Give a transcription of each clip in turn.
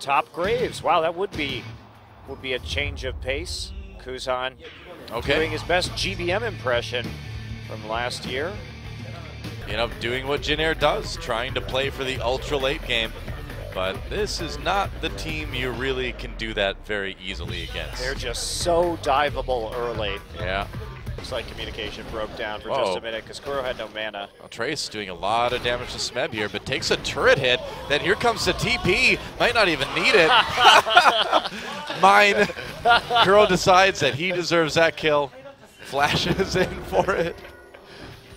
top Graves. Wow, that would be a change of pace. Kuzan doing his best GBM impression from last year. You know, doing what Jin Air does, trying to play for the ultra late game. But this is not the team you really can do that very easily against. They're just so diveable early. Yeah. Looks like communication broke down for just a minute because Kuro had no mana. Well, Trace doing a lot of damage to Smeb here, but takes a turret hit. Then here comes the TP. Might not even need it. Mine. Kuro decides that he deserves that kill. Flashes in for it.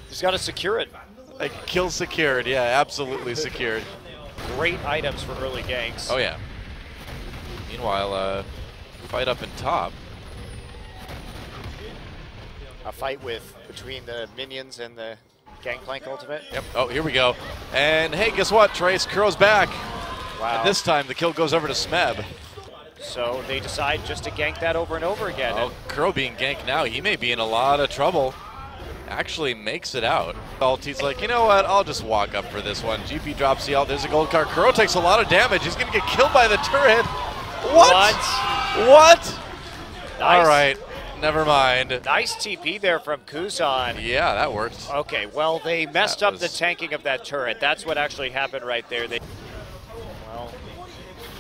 He's got to secure it. Like kill secured. Yeah, absolutely secured. Great items for early ganks. Oh, yeah. Meanwhile, fight up in top. A fight between the minions and the Gangplank ultimate. Yep. Oh, here we go. And hey, guess what, Trace? Kuro's back. Wow. And this time the kill goes over to Smeb. So they decide just to gank that over and over again. Oh, Kuro being ganked now, he may be in a lot of trouble. Actually makes it out. Alti's like, you know what? I'll just walk up for this one. GP drops the ult. There's a gold card. Kuro takes a lot of damage. He's going to get killed by the turret. What? What? Nice. All right. Never mind. Nice TP there from Kuzan. Yeah, that worked. Okay, well, they messed up the tanking of that turret. That's what actually happened right there. They, well,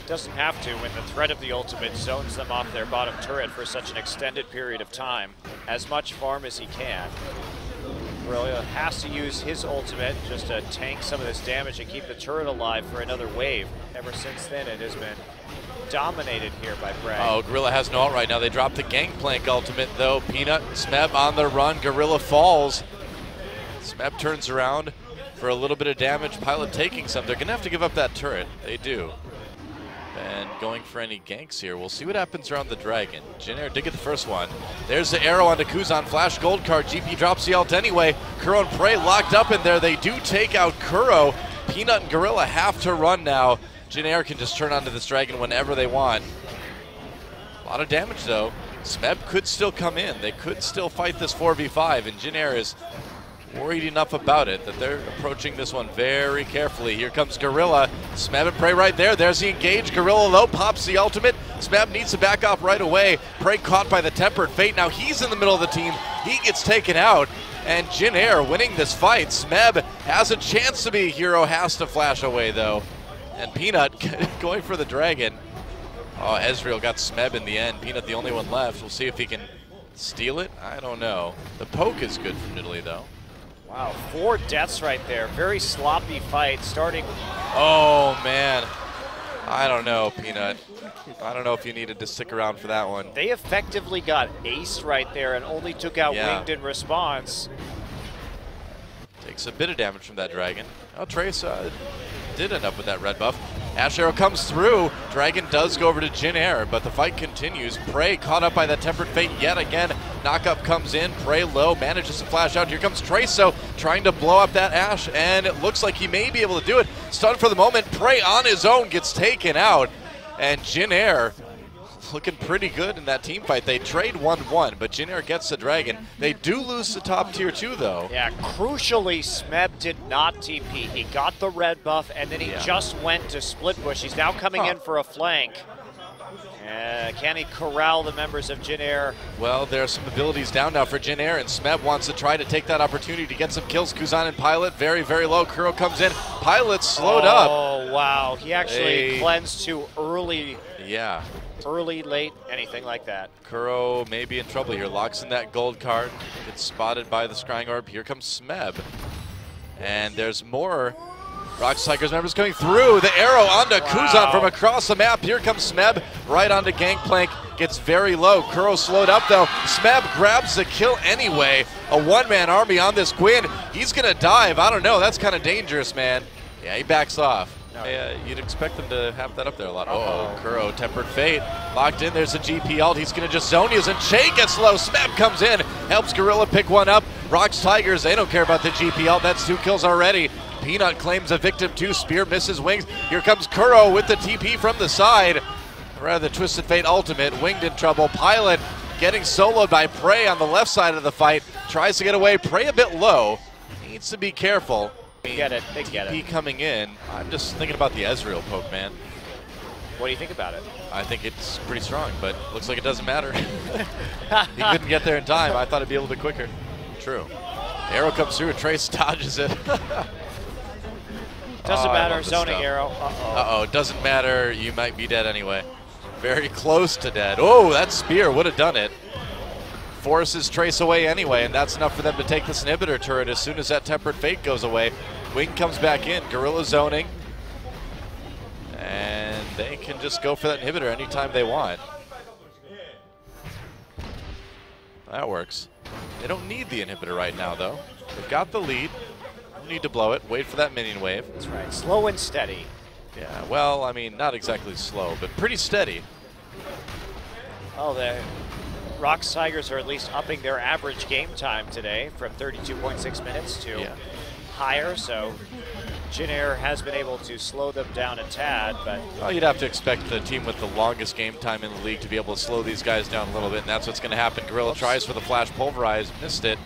doesn't have to when the threat of the ultimate zones them off their bottom turret for such an extended period of time. As much farm as he can. Gorilla has to use his ultimate just to tank some of this damage and keep the turret alive for another wave. Ever since then, it has been dominated here by Prey. Oh, Gorilla has no ult right now. They dropped the Gangplank ultimate, though. Peanut, Smeb on the run. Gorilla falls. Smeb turns around for a little bit of damage. Pilot taking some. They're going to have to give up that turret. They do. And going for any ganks here. We'll see what happens around the dragon. Jin Air did get the first one. There's the arrow onto Kuzan. Flash gold card. GP drops the ult anyway. Kuro and Prey locked up in there. They do take out Kuro. Peanut and Gorilla have to run now. Jin Air can just turn onto this dragon whenever they want. A lot of damage though. Smeb could still come in. They could still fight this 4v5, and Jin Air is worried enough about it that they're approaching this one very carefully. Here comes Gorilla. Smeb and Prey right there. There's the engage. Gorilla low pops the ultimate. Smeb needs to back off right away. Prey caught by the Tempered Fate. Now he's in the middle of the team. He gets taken out. And Jin Air winning this fight. Smeb has a chance to be a hero. Has to flash away though. And Peanut going for the dragon. Oh, Ezreal got Smeb in the end. Peanut the only one left. We'll see if he can steal it. I don't know. The poke is good from Nidalee though. Wow, 4 deaths right there. Very sloppy fight starting. Oh, man. I don't know, Peanut. I don't know if you needed to stick around for that one. They effectively got aced right there and only took out Winged in response. Takes a bit of damage from that dragon. Oh, Trace did end up with that red buff. Ashe arrow comes through. Dragon does go over to Jin Air, but the fight continues. Prey caught up by the Tempered Fate yet again. Knockup comes in. Prey low manages to flash out. Here comes Trace, so trying to blow up that Ashe, and it looks like he may be able to do it. Stunned for the moment. Prey on his own gets taken out, and Jin Air looking pretty good in that team fight. They trade 1-1, but Jin Air gets the dragon. They do lose the top tier 2 though. Yeah, crucially Smeb did not TP. He got the red buff and then he just went to split push. He's now coming in for a flank. Can he corral the members of Jin Air? Well, there are some abilities down now for Jin Air, and Smeb wants to try to take that opportunity to get some kills. Kuzan and Pilot, very, very low. Kuro comes in. Pilot slowed up. Oh, wow. He actually cleansed too early. Yeah. Early, late, anything like that. Kuro may be in trouble here. Locks in that gold card. Gets spotted by the Scrying Orb. Here comes Smeb. And there's more ROX Tigers members coming through. The arrow onto Kuzan from across the map. Here comes Smeb right onto Gangplank. Gets very low. Kuro slowed up though. Smeb grabs the kill anyway. A one-man army on this Quinn. He's going to dive. I don't know. That's kind of dangerous, man. Yeah, he backs off. You'd expect them to have that up there a lot. Uh-oh. Kuro, Tempered Fate, locked in. There's a GP ult. He's going to just zone you. And Che gets low. Smeb comes in, helps Gorilla pick one up. ROX Tigers, they don't care about the GP ult. That's 2 kills already. Peanut claims a victim too. Spear misses Wings. Here comes Kuro with the TP from the side. Rather, the Twisted Fate ultimate. Winged in trouble. Pilot getting soloed by Prey on the left side of the fight. Tries to get away. Prey a bit low. Needs to be careful. They get it. They get it. He coming in. I'm just thinking about the Ezreal poke, man. What do you think about it? I think it's pretty strong, but looks like it doesn't matter. He couldn't get there in time. I thought it'd be a little bit quicker. True. The arrow comes through and Trace dodges it. Doesn't matter, zoning arrow. Uh-oh, doesn't matter. You might be dead anyway. Very close to dead. Oh, that spear would have done it. Forces Trace away anyway, and that's enough for them to take this inhibitor turret as soon as that Tempered Fate goes away. Wing comes back in, Gorilla zoning. And they can just go for that inhibitor anytime they want. That works. They don't need the inhibitor right now, though. They've got the lead. Don't need to blow it. Wait for that minion wave. That's right. Slow and steady. Yeah, well, I mean, not exactly slow, but pretty steady. Oh, the ROX Tigers are at least upping their average game time today from 32.6 minutes to higher, so Jin Air has been able to slow them down a tad, but... Well, you'd have to expect the team with the longest game time in the league to be able to slow these guys down a little bit, and that's what's going to happen. Gorilla tries for the flash pulverize, missed it.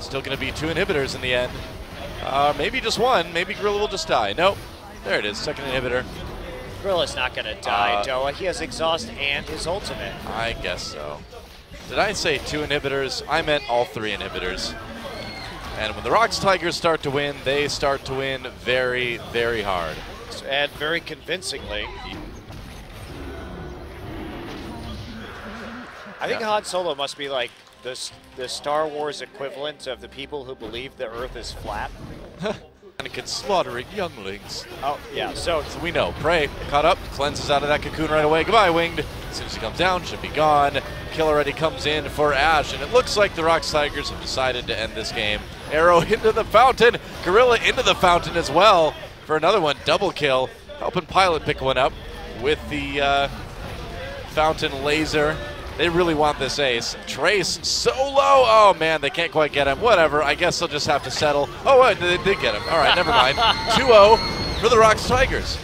Still going to be two inhibitors in the end. Maybe just one. Maybe Gorilla will just die. Nope. There it is, second inhibitor. Gorilla's not going to die, Doa. He has exhaust and his ultimate. I guess so. Did I say two inhibitors? I meant all three inhibitors. And when the ROX Tigers start to win, they start to win very, very hard. And very convincingly. I think Han Solo must be like the Star Wars equivalent of the people who believe the Earth is flat. And it can slaughter younglings. Oh, yeah, so we know. Prey caught up, cleanses out of that cocoon right away. Goodbye, Winged. As soon as he comes down, should be gone. Kill already comes in for Ashe, and it looks like the ROX Tigers have decided to end this game. Arrow into the fountain. Gorilla into the fountain as well for another one. Double kill, helping Pilot pick one up with the fountain laser. They really want this ace. Trace so low. Oh, man, they can't quite get him. Whatever. I guess they'll just have to settle. Oh, wait, they did get him. All right, never mind. 2-0 for the ROX Tigers.